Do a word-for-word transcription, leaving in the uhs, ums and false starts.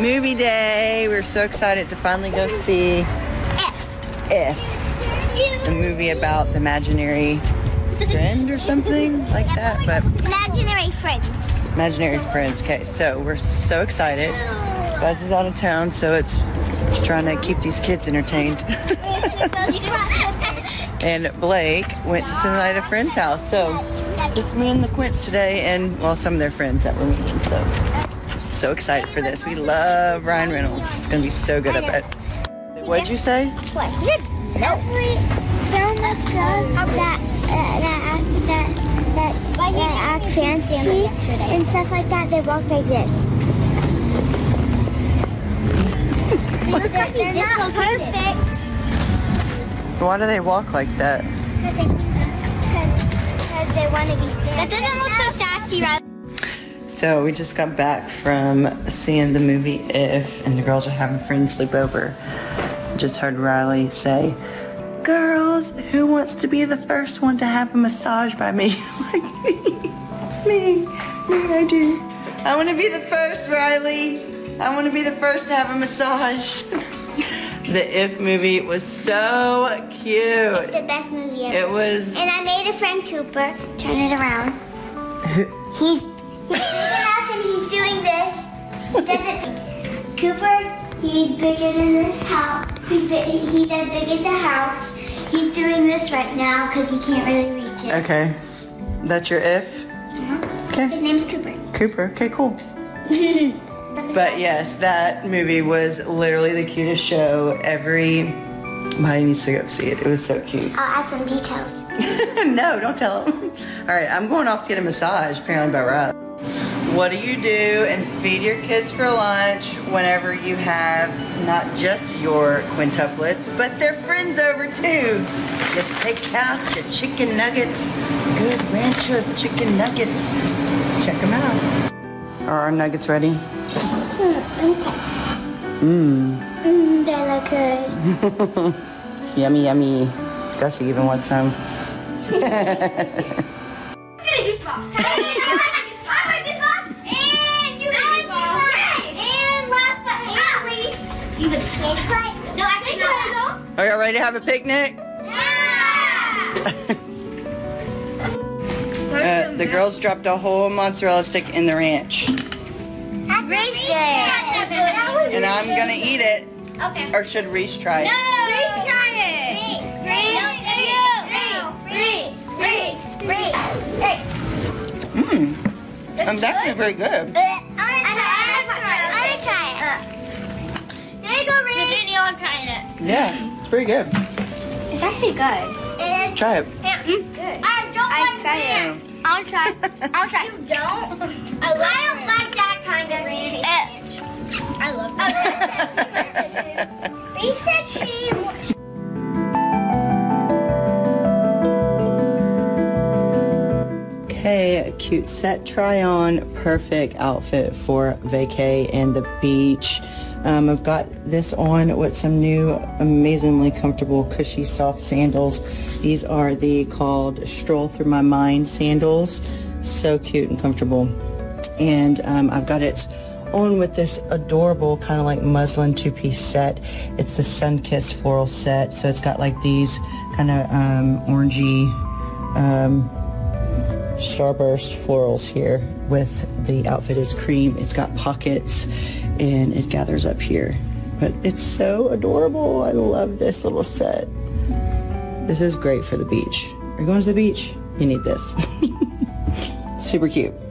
Movie day. We're so excited to finally go see F. F. A movie about the imaginary friend or something like that. But imaginary friends. Imaginary friends. Okay, so we're so excited. Buzz is out of town, so it's trying to keep these kids entertained. And Blake went to spend the night at a friend's house. So it's me and the Quints today, and well, some of their friends that we're meeting. So. So excited for this. We love Ryan Reynolds. It's going to be so good, I bet. What'd you say? What? No. So much love that, uh, that, that, that, that our fancy and stuff like that, they walk like this. They're not perfect. Why do they walk like that? Because they want to be fair. That doesn't look so sassy, Riley. So we just got back from seeing the movie If, and the girls are having friends sleep over. Just heard Riley say, "Girls, who wants to be the first one to have a massage by me?" Like, me, it's me, me, I do. I want to be the first, Riley. I want to be the first to have a massage. The If movie was so cute. It's the best movie ever. It was. And I made a friend, Cooper. Turn it around. He's. He's doing this. Cooper, he's bigger than this house. He's, big, he's as big as the house. He's doing this right now because he can't really reach it. Okay. That's your If? Uh-huh. Okay. His name's Cooper. Cooper. Okay, cool. But yes, that movie was literally the cutest show. Everybody needs to go see it. It was so cute. I'll add some details. No, don't tell them. All right, I'm going off to get a massage, apparently by Riley. What do you do and feed your kids for lunch whenever you have not just your quintuplets, but their friends over too? You take out the chicken nuggets, Good Rancho's chicken nuggets. Check them out. Are our nuggets ready? Mmm. Okay. Mmm, they look good. Yummy, yummy. Gussie even wants some. I'm gonna juice box. You would cake play? No, I think I go. Are y'all ready to have a picnic? Yeah! uh, the girls dropped a whole mozzarella stick in the ranch. That's Reese did. And I'm gonna eat it. Okay. Or should Reese try it? No! Reese try it! Reese! Reese! Reese! Reese! Reese! Reese! Mmm. That's definitely very good. Yeah, it's pretty good. It's actually good. It is. Try it. Yeah, it's good. I don't I like ranch. I'll try. I'll try. You don't? I, I don't like that kind of ranch. ranch. I love that. They said she wants. Okay, a cute set try on. Perfect outfit for vacay and the beach. Um, I've got this on with some new, amazingly comfortable, cushy, soft sandals. These are the called Stroll Through My Mind sandals. So cute and comfortable. And um, I've got it on with this adorable kind of like muslin two-piece set. It's the Sunkissed floral set. So it's got like these kind of um, orangey um, starburst florals here with the outfit is cream. It's got pockets. And it gathers up here, but it's so adorable. I love this little set. This is great for the beach. Are you going to the beach? You need this. Super cute.